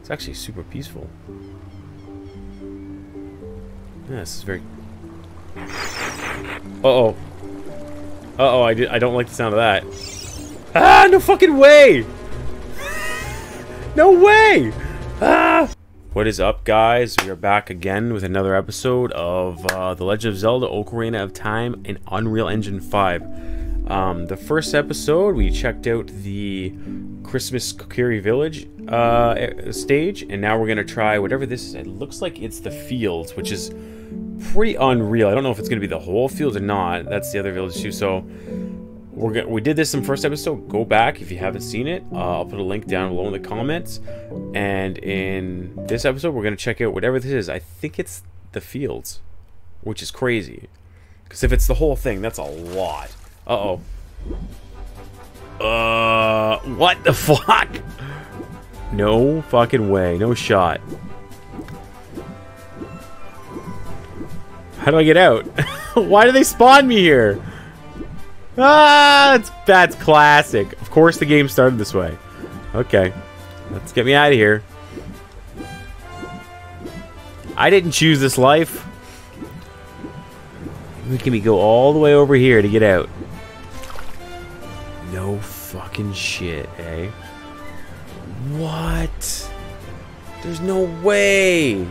It's actually super peaceful. Yeah, this is very... Uh-oh. Uh-oh, I don't like the sound of that. Ah, no fucking way! No way! Ah! What is up, guys? We are back again with another episode of The Legend of Zelda Ocarina of Time in Unreal Engine 5. The first episode, we checked out the Christmas Kokiri Village stage, and now we're gonna try whatever this is. It looks like it's the fields, which is pretty unreal. I don't know if it's gonna be the whole field or not. That's the other village too. So we did this in the first episode. Go back if you haven't seen it. I'll put a link down below in the comments. And in this episode, we're gonna check out whatever this is. I think it's the fields, which is crazy, because if it's the whole thing, that's a lot. Uh oh. What the fuck? No fucking way. No shot. How do I get out? Why do they spawn me here? Ah, that's classic. Of course the game started this way. Okay. Let's get me out of here. I didn't choose this life. Look at me go all the way over here to get out. No fucking shit, eh? What? There's no way.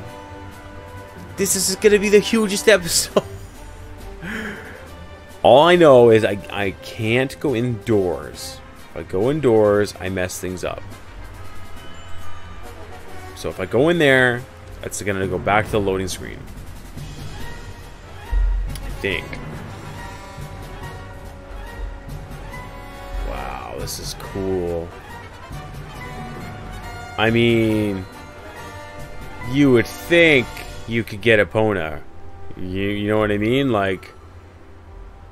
This is gonna be the hugest episode. All I know is I can't go indoors. If I go indoors, I mess things up. So if I go in there, that's gonna go back to the loading screen, I think. Wow, this is cool. I mean, you would think you could get Epona. You know what I mean? Like,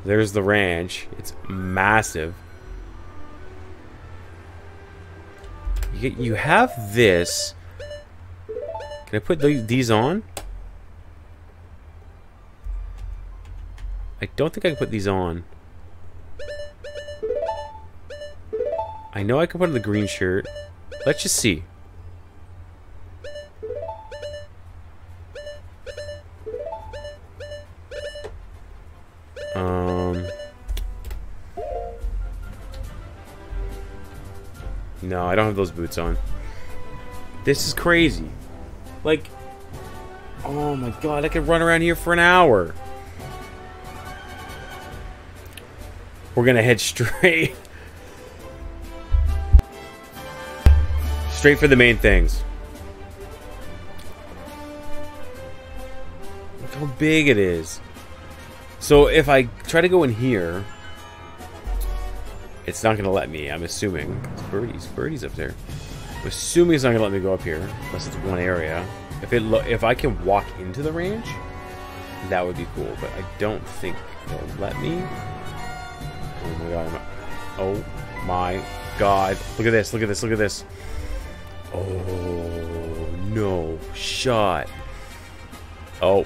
there's the ranch. It's massive. You have this. Can I put these on? I don't think I can put these on. I know I can put on the green shirt. Let's just see. No, I don't have those boots on. This is crazy. Like, oh my god, I could run around here for an hour. We're gonna head straight for the main things. Look how big it is. So if I try to go in here, it's not gonna let me, I'm assuming. It's birdies up there. I'm assuming it's not gonna let me go up here, unless it's one area. If I can walk into the range, that would be cool, but I don't think it'll let me. Oh my god, look at this, look at this. Oh, no shot. Oh.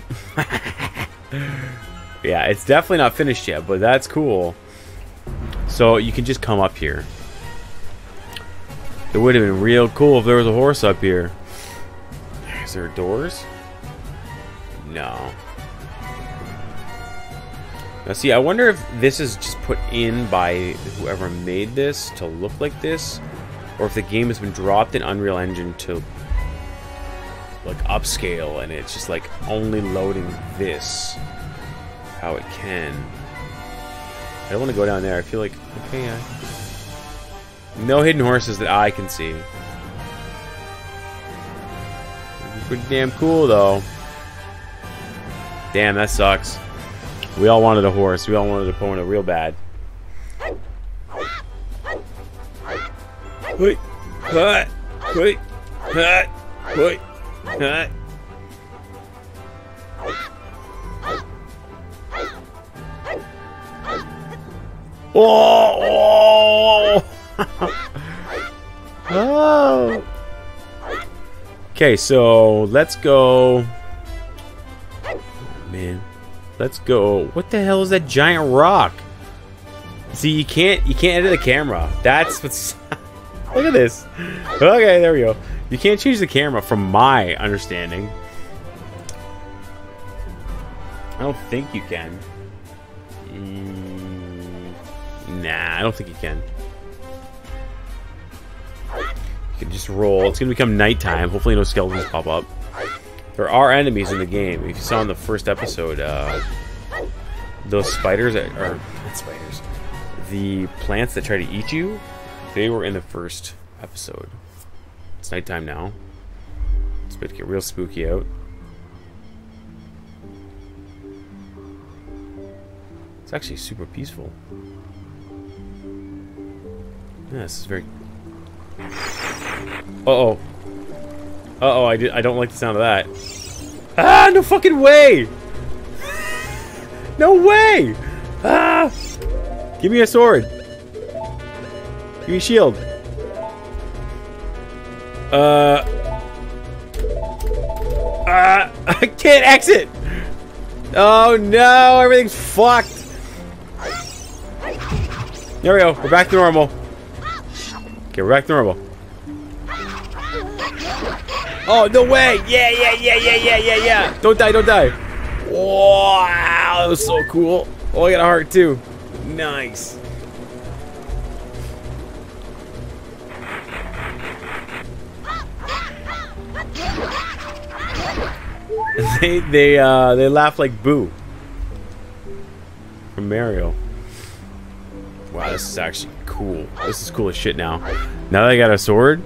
Yeah, it's definitely not finished yet, but that's cool. So you can just come up here. It would have been real cool if there was a horse up here. Is there doors? No. Now see, I wonder if this is just put in by whoever made this to look like this, or if the game has been dropped in Unreal Engine to like upscale and it's just like only loading this how it can. I don't want to go down there. I feel like, okay, yeah. No hidden horses that I can see. Pretty damn cool though. Damn, that sucks. We all wanted a horse. We all wanted Epona real bad. Wait, oh! Oh! Okay, so let's go. Oh, man, let's go. What the hell is that giant rock? See, you can't edit the camera. That's what's. Look at this. Okay, there we go. You can't change the camera, from my understanding. I don't think you can. Nah, I don't think you can. You can just roll. It's going to become nighttime. Hopefully no skeletons pop up. There are enemies in the game. If you saw in the first episode, those spiders, or not spiders, the plants that try to eat you, they were in the first episode. It's nighttime now. It's about to get real spooky out. It's actually super peaceful. Yeah, this is very... Uh-oh. Uh-oh, I don't like the sound of that. Ah, no fucking way! No way! Ah! Give me a sword. Give me a shield. I can't exit! Oh no, everything's fucked! There we go, we're back to normal. Okay, we're back to normal. Oh, no way! Yeah! Don't die! Wow, that was so cool. Oh, I got a heart too. Nice. They laugh like Boo from Mario. Wow, this is actually cool. This is cool as shit now. Now that I got a sword,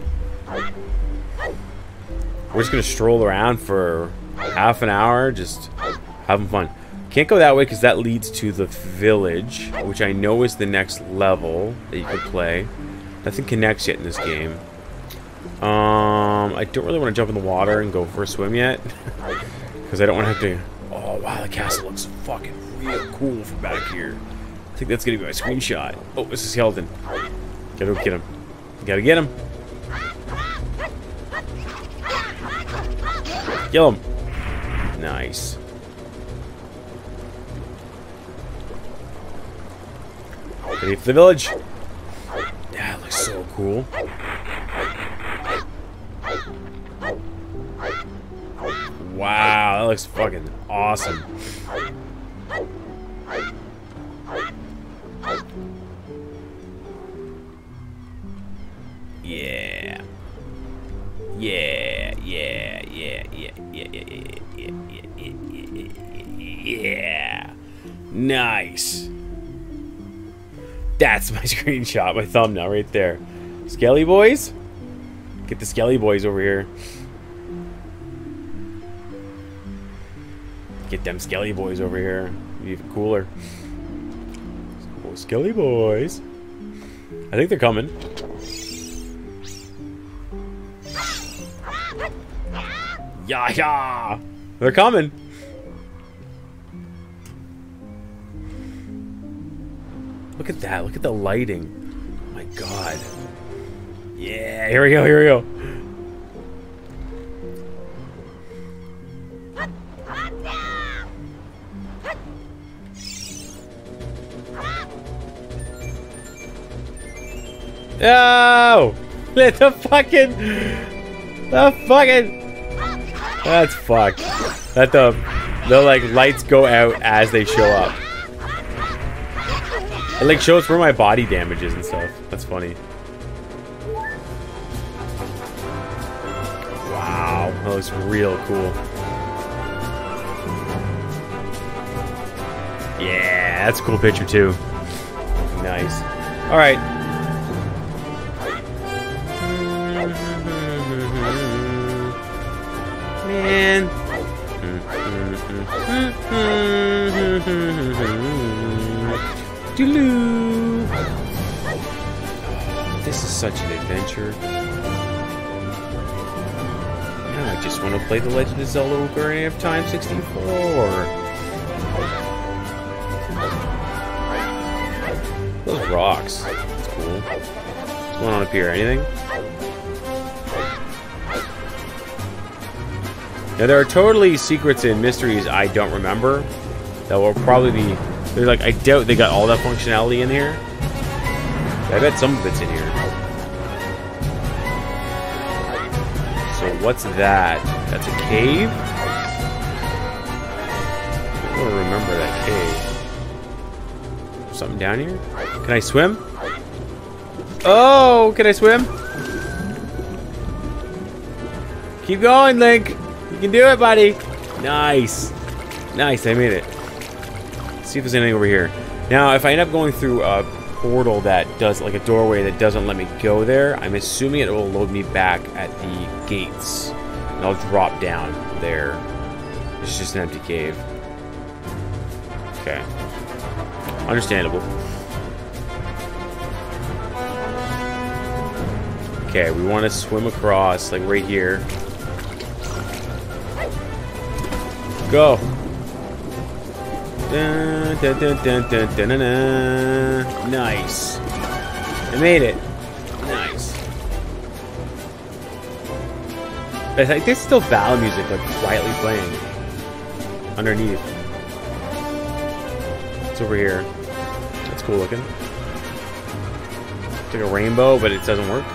we're just gonna stroll around for half an hour, just having fun. Can't go that way because that leads to the village, which I know is the next level that you can play. Nothing connects yet in this game. I don't really want to jump in the water and go for a swim yet, because I don't want to have to... Oh, wow, the castle looks fucking real cool from back here. I think that's going to be my screenshot. Oh, it's a skeleton. Gotta go get him. Gotta get him. Kill him. Nice. Ready for the village. That looks so cool. Wow, that looks fucking awesome. Yeah. Nice. That's my screenshot, my thumbnail right there. Skelly boys? Get the Skelly boys over here. Get them Skelly boys over here. Even cooler. Oh, Skelly boys. I think they're coming. Yah yah! They're coming. Look at that. Look at the lighting. Oh my god. Yeah, here we go. Here we go. Oh! Let the fucking that's fucked. That the like lights go out as they show up. It like shows where my body damage is and stuff. That's funny. Wow, that looks real cool. Yeah, that's a cool picture too. Nice. All right. Man. This is such an adventure. Now I just want to play The Legend of Zelda Ocarina of Time 64. Those rocks. That's cool. What's going on up here? Anything? Now there are totally secrets and mysteries I don't remember that will probably be... They're like, I doubt they got all that functionality in here. I bet some of it's in here. what's that? That's a cave? I don't remember that cave. Something down here? Can I swim? Oh, can I swim? Keep going, Link. You can do it, buddy. Nice. Nice, I made it. Let's see if there's anything over here. Now, if I end up going through a portal that does, like a doorway that doesn't let me go there, I'm assuming it will load me back at the gates. And I'll drop down there. It's just an empty cave. Okay. Understandable. Okay, we want to swim across, like right here. Go. Dun, dun, dun, dun, dun, dun, dun, dun. Nice. I made it. Nice. It's like there's still battle music like quietly playing underneath. It's over here. That's cool looking. It's like a rainbow, but it doesn't work.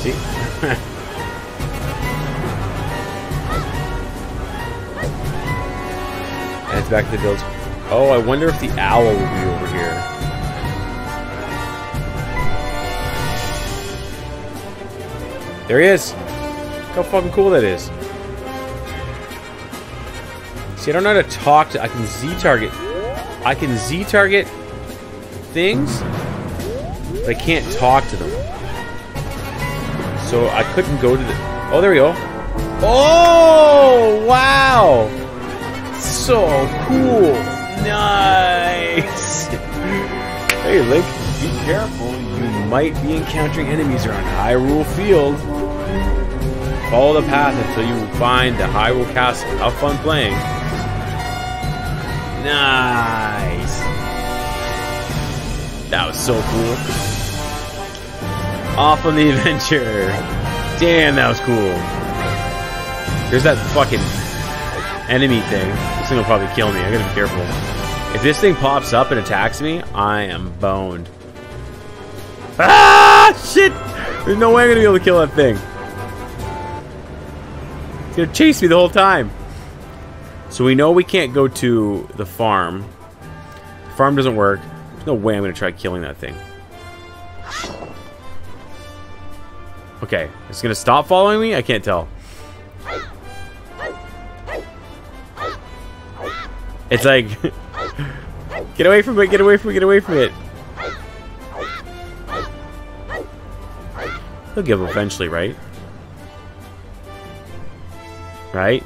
See? Back to the village. Oh, I wonder if the owl will be over here. There he is. Look how fucking cool that is. See, I don't know how to talk to... I can Z-target. I can Z-target things, but I can't talk to them. So I couldn't go to the... Oh, there we go. Oh, wow. So cool. Nice. Hey, Link, be careful. You might be encountering enemies around Hyrule Field. Follow the path until you find the Hyrule Castle. Have fun playing. Nice. That was so cool. Off on the adventure. Damn, that was cool. There's that fucking enemy thing. This thing will probably kill me. I gotta be careful. If this thing pops up and attacks me, I am boned. Ah, shit! There's no way I'm gonna be able to kill that thing. It's gonna chase me the whole time. So we know we can't go to the farm. The farm doesn't work. There's no way I'm gonna try killing that thing. Okay, it's gonna stop following me? I can't tell. It's like, get away from it, get away from it, get away from it. He'll give up eventually, right? Right?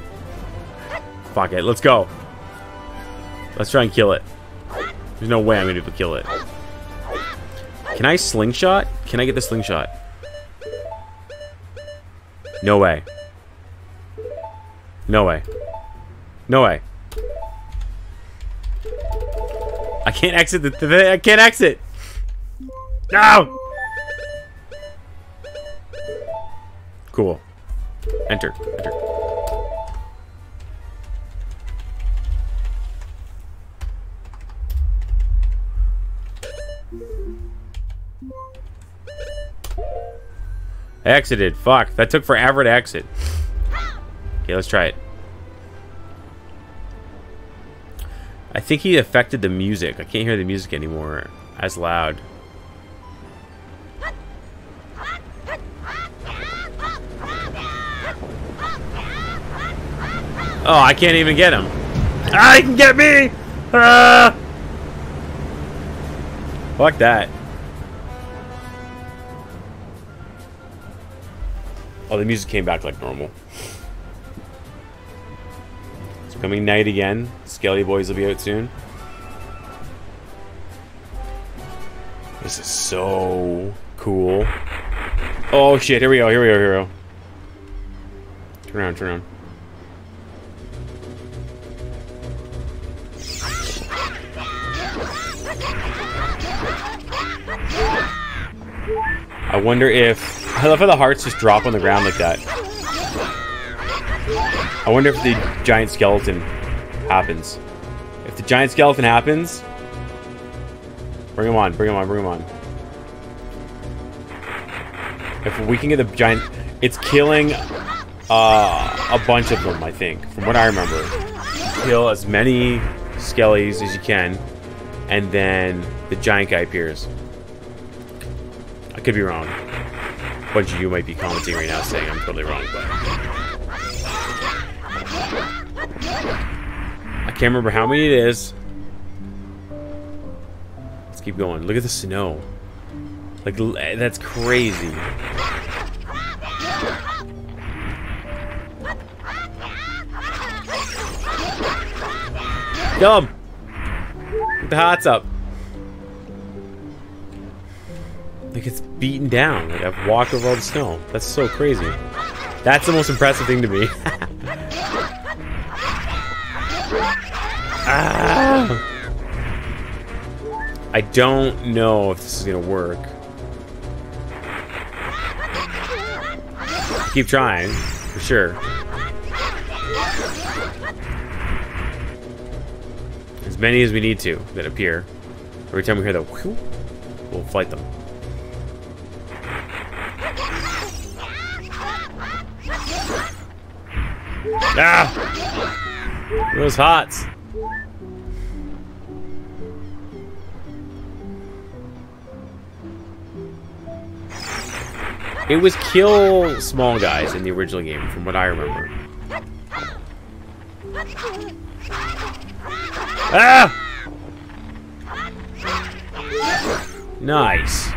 Fuck it, let's go. Let's try and kill it. There's no way I'm gonna be able to kill it. Can I slingshot? Can I get the slingshot? No way. No way. No way. I can't exit the thing. I can't exit. No. Cool. Enter. Enter. I exited. Fuck. That took forever to exit. Okay, let's try it. I think he affected the music. I can't hear the music anymore as loud. Oh, I can't even get him. Ah, he can get me! Ah! Fuck that. Oh, the music came back like normal. Coming night again. Skelly Boys will be out soon. This is so cool. Oh shit, here we go, here we go, here we go. Turn around, turn around. I wonder if... I love how the hearts just drop on the ground like that. I wonder if the giant skeleton happens. If the giant skeleton happens, bring him on, bring him on, bring him on. If we can get the giant... It's killing a bunch of them, I think, from what I remember. Kill as many skellies as you can, and then the giant guy appears. I could be wrong. A bunch of you might be commenting right now saying I'm totally wrong, but... I can't remember how many it is. Let's keep going. Look at the snow. Like, that's crazy. Kill him! Get the hearts up. Like, it's beaten down. Like, I've walked over all the snow. That's so crazy. That's the most impressive thing to me. Ah. I don't know if this is gonna work. I keep trying, for sure. As many as we need to that appear. Every time we hear the whew, we'll fight them. Ah! Those hearts. It was kill small guys in the original game, from what I remember. Ah! Nice.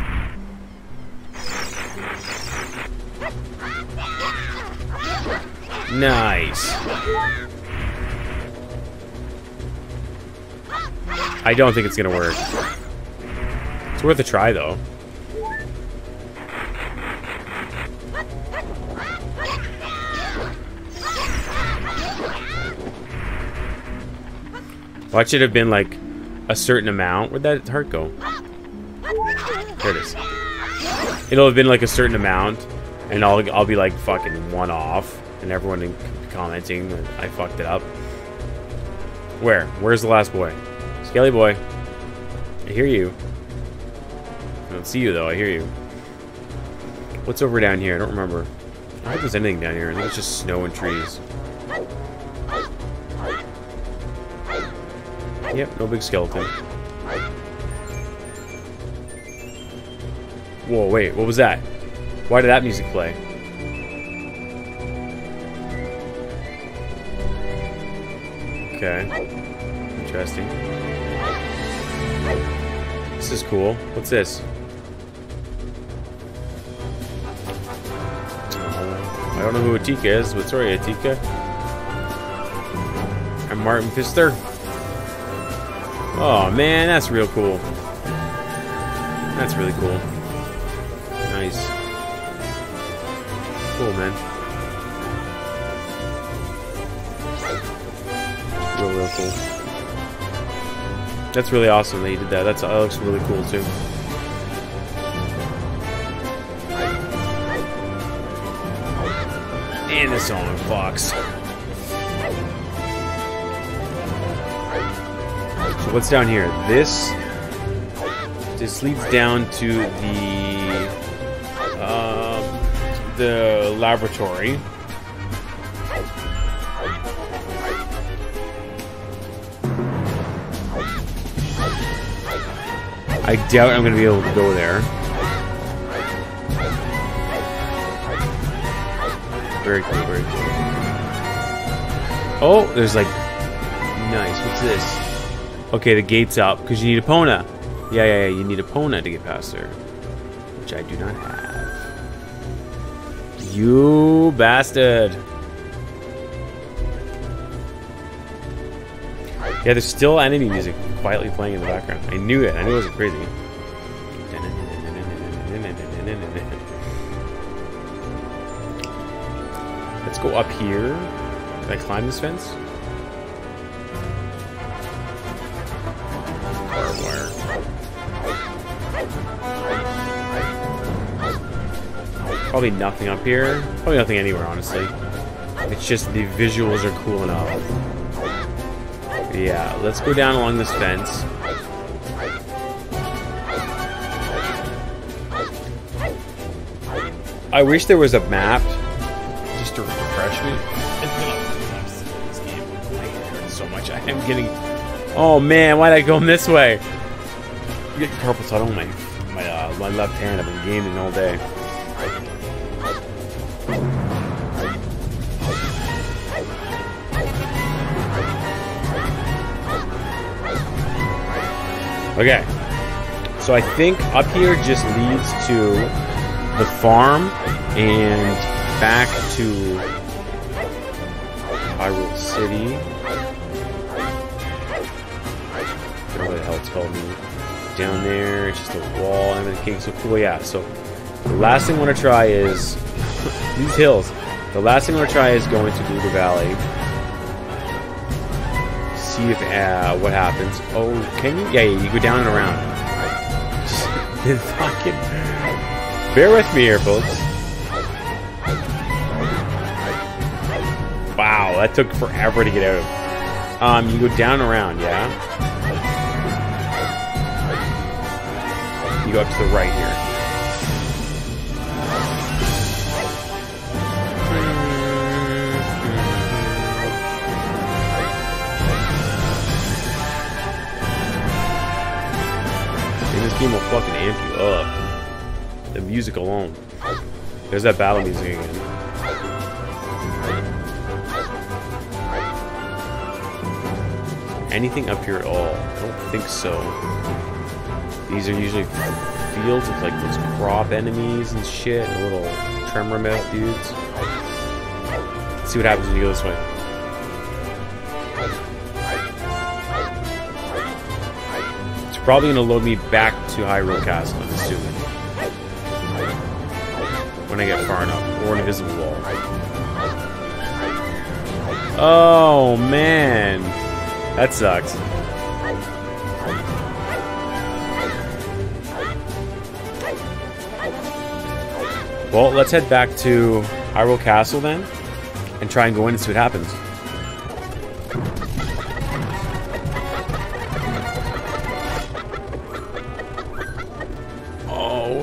Nice. I don't think it's gonna work. It's worth a try, though. Well, it should have been like a certain amount. Where'd that heart go? There it is. It'll have been like a certain amount, and I'll be like fucking one off. And everyone commenting that I fucked it up. Where? Where's the last boy? Skelly boy. I hear you. I don't see you, though. I hear you. What's over down here? I don't remember. I don't think there's anything down here. I think it's just snow and trees. Yep, no big skeleton. Whoa, wait. What was that? Why did that music play? Okay. Interesting. This is cool. What's this? I don't know who Atika is, but sorry, Atika. I'm Martin Pfister. Oh man, that's real cool. That's really cool. Nice. Cool, man. Real cool. That's really awesome that you did that. That looks really cool too. And the song Fox. So what's down here? This leads down to the laboratory. I doubt I'm going to be able to go there. Very cool, very cool. Oh, there's like... Nice, what's this? Okay, the gate's up, because you need Epona. Yeah, you need Epona to get past her. Which I do not have. You bastard! Yeah, there's still enemy music quietly playing in the background. I knew it. I knew it wasn't crazy. Let's go up here. Can I climb this fence? Firewire. Probably nothing up here. Probably nothing anywhere, honestly. It's just the visuals are cool enough. Yeah, let's go down along this fence. I wish there was a map just to refresh me. It's been a long time since this game. I heard so much. I am getting. Oh man, why'd I go this way? I'm getting carpal tunnel on my left hand. I've been gaming all day. Okay, so I think up here just leads to the farm and back to Hyrule City. I don't know what the hell it's called. Down there, it's just a wall. I mean, the cake's so cool. Yeah, so the last thing I want to try is these hills. The last thing I want to try is going to Gugu Valley. See if what happens. Oh, can you? Yeah, you go down and around. Just fucking bear with me here, folks. Wow, that took forever to get out. You go down and around, yeah. You go up to the right here. Will fucking amp you up. The music alone. There's that battle music again. Anything up here at all? I don't think so. These are usually fields with like those crop enemies and shit, and little tremor mouth dudes. Let's see what happens when you go this way. Probably gonna load me back to Hyrule Castle, I'm assuming. When I get far enough, or an invisible wall. Oh man, that sucks. Well, let's head back to Hyrule Castle then, and try and go in and see what happens.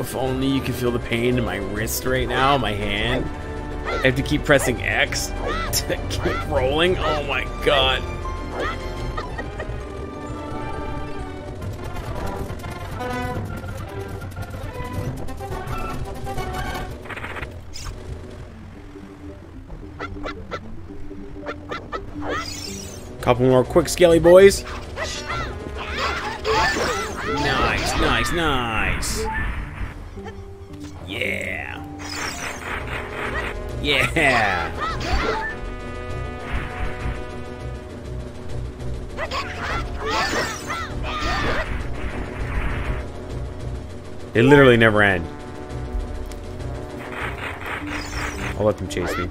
If only you could feel the pain in my wrist right now, my hand. I have to keep pressing X to keep rolling. Oh my god. Couple more quick skelly boys. Nice, nice, nice. Yeah. Yeah. They literally never end. I'll let them chase me.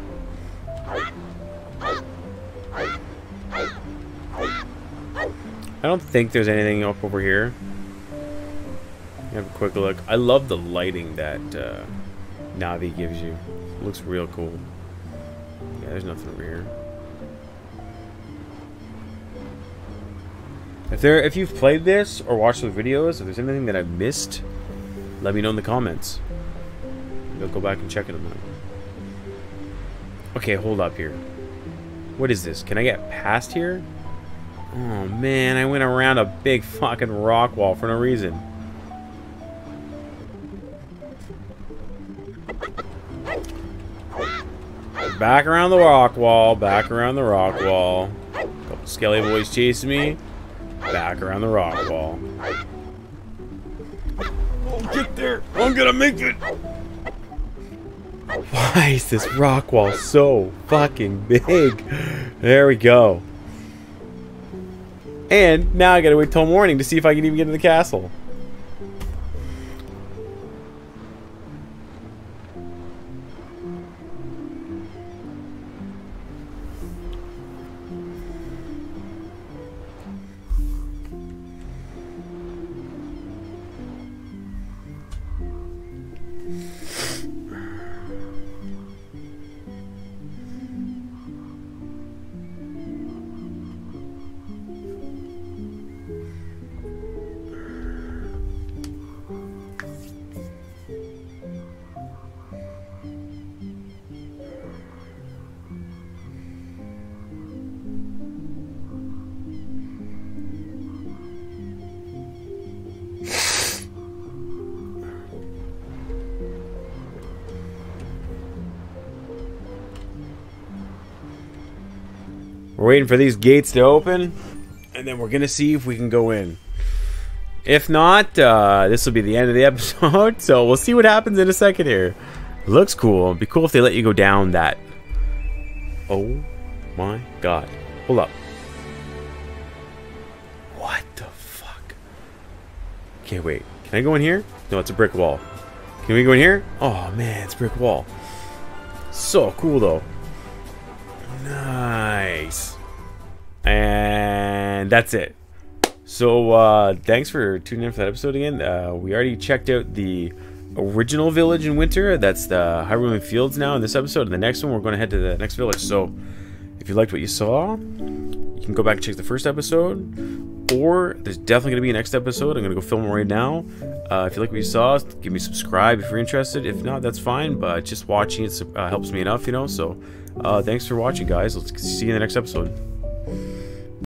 I don't think there's anything up over here. Have a quick look. I love the lighting that Navi gives you. It looks real cool. Yeah, there's nothing over here. If you've played this or watched the videos, if there's anything that I've missed, let me know in the comments. We'll go back and check it out. Okay, hold up here. What is this? Can I get past here? Oh man, I went around a big fucking rock wall for no reason. Back around the rock wall, back around the rock wall. Couple skelly boys chasing me. Back around the rock wall. Oh, get there! I'm gonna make it! Why is this rock wall so fucking big? There we go. And now I gotta wait till morning to see if I can even get to the castle. We're waiting for these gates to open, and then we're gonna see if we can go in. If not, this will be the end of the episode, so we'll see what happens in a second here. Looks cool. It'd be cool if they let you go down that. Oh my god. Hold up. What the fuck? Okay, wait. Can I go in here? No, it's a brick wall. Can we go in here? Oh man, it's a brick wall. So cool though. Nice. And that's it. So thanks for tuning in for that episode again. We already checked out the original village in winter. That's the Hyrule Fields now in this episode. In the next one, we're going to head to the next village. So if you liked what you saw, you can go back and check the first episode. Or there's definitely going to be a next episode. I'm going to go film it right now. If you like what you saw, give me subscribe if you're interested. If not, that's fine. But just watching it helps me enough, you know. So thanks for watching, guys. Let's see you in the next episode.